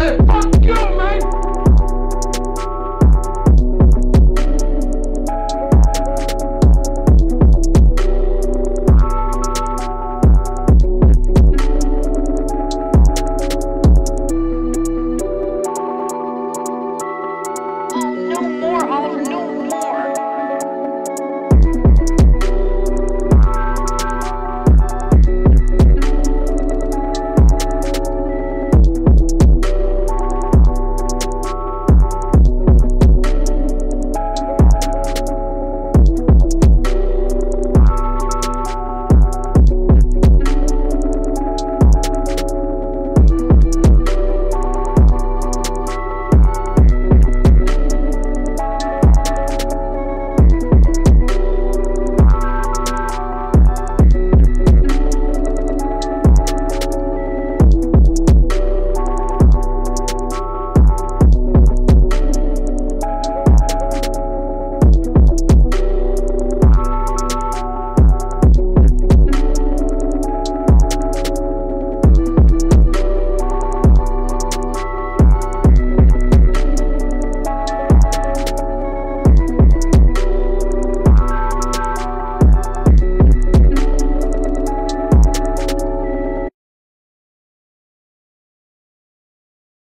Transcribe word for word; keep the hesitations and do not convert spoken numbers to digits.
Hey, fuck you, man!